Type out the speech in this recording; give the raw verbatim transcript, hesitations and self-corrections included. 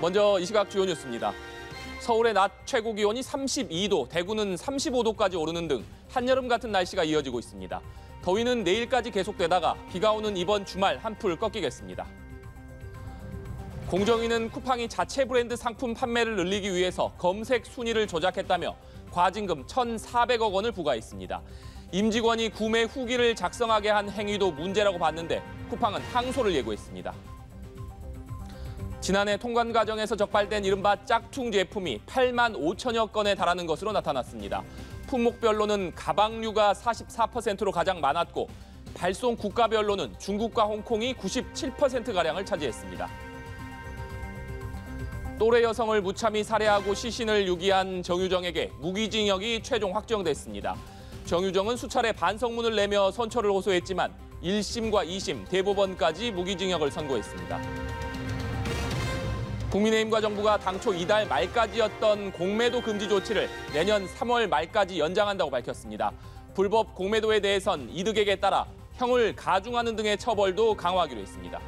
먼저 이 시각 주요 뉴스입니다. 서울의 낮 최고 기온이 삼십이 도, 대구는 삼십오 도까지 오르는 등 한여름 같은 날씨가 이어지고 있습니다. 더위는 내일까지 계속되다가 비가 오는 이번 주말 한풀 꺾이겠습니다. 공정위는 쿠팡이 자체 브랜드 상품 판매를 늘리기 위해서 검색 순위를 조작했다며 과징금 천사백억 원을 부과했습니다. 임직원이 구매 후기를 작성하게 한 행위도 문제라고 봤는데 쿠팡은 항소를 예고했습니다. 지난해 통관 과정에서 적발된 이른바 짝퉁 제품이 팔만 오천여 건에 달하는 것으로 나타났습니다. 품목별로는 가방류가 사십사 퍼센트로 가장 많았고 발송 국가별로는 중국과 홍콩이 구십칠 퍼센트가량을 차지했습니다. 또래 여성을 무참히 살해하고 시신을 유기한 정유정에게 무기징역이 최종 확정됐습니다. 정유정은 수차례 반성문을 내며 선처를 호소했지만 일 심과 이 심, 대법원까지 무기징역을 선고했습니다. 국민의힘과 정부가 당초 이달 말까지였던 공매도 금지 조치를 내년 삼월 말까지 연장한다고 밝혔습니다. 불법 공매도에 대해선 이득액에 따라 형을 가중하는 등의 처벌도 강화하기로 했습니다.